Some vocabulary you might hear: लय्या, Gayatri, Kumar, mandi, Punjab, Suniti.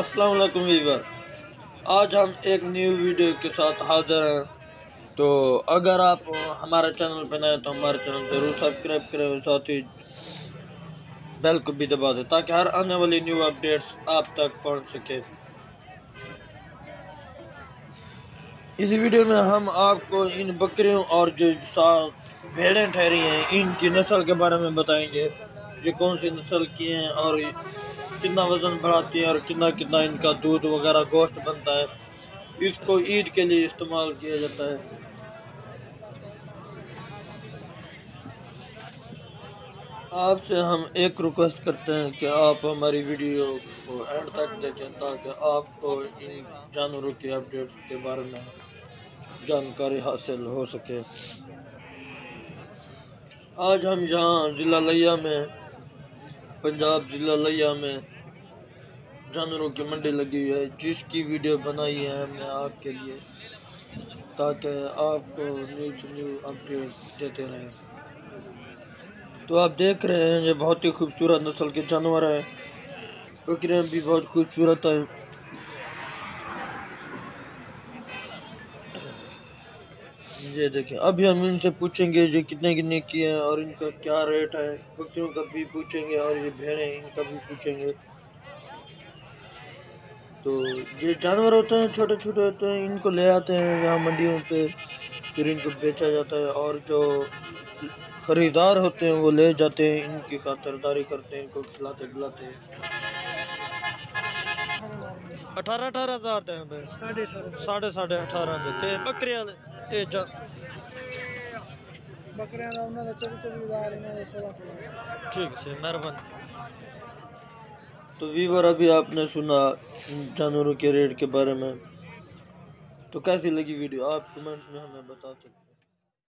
अस्सलाम वालेकुम वीवर, आज हम एक न्यू वीडियो के साथ हाज़िर हैं। तो अगर आप हमारे चैनल पर नए हैं तो हमारे चैनल ज़रूर सब्सक्राइब करें और साथ ही बेल को भी दबा दें ताकि हर आने वाली न्यू अपडेट्स आप तक पहुंच सके। इस वीडियो में हम आपको इन बकरियों और जो साथ भेड़ें ठहरी हैं इनकी नस्ल के बारे में बताएंगे। ये कौन सी नस्ल की हैं और कितना वज़न बढ़ाती है और कितना इनका दूध वगैरह गोश्त बनता है। इसको ईद के लिए इस्तेमाल किया जाता है। आपसे हम एक रिक्वेस्ट करते हैं कि आप हमारी वीडियो को एंड तक देखें ताकि आपको इन जानवरों की अपडेट्स के बारे में जानकारी हासिल हो सके। आज हम यहाँ ज़िला लय्या में, पंजाब ज़िला लय्या में जानवरों की मंडी लगी हुई है जिसकी वीडियो बनाई है हमने आपके लिए ताकि आपको न्यू अपडेट्स देते रहें। तो आप देख रहे हैं ये बहुत ही खूबसूरत नस्ल के जानवर हैं। बकरियाँ भी बहुत खूबसूरत हैं। ये देखें, अभी हम इनसे पूछेंगे ये कितने की है और इनका क्या रेट है। बकरियों का भी पूछेंगे और ये भेड़ें इनका भी पूछेंगे। तो ये जानवर होते हैं, छोटे छोटे होते हैं, इनको ले आते हैं यहाँ मंडियों पे, फिर इनको बेचा जाता है और जो खरीदार होते हैं वो ले जाते हैं, इनकी खातरदारी करते हैं, इनको खिलाते पिलाते हैं। 18-18 हज़ार दें, साढ़े 18 देते बकरियाँ। ठीक है, मेहरबानी। तो वीवर, अभी आपने सुना जानवरों के रेट के बारे में। तो कैसी लगी वीडियो आप कमेंट में हमें बता सकते हैं।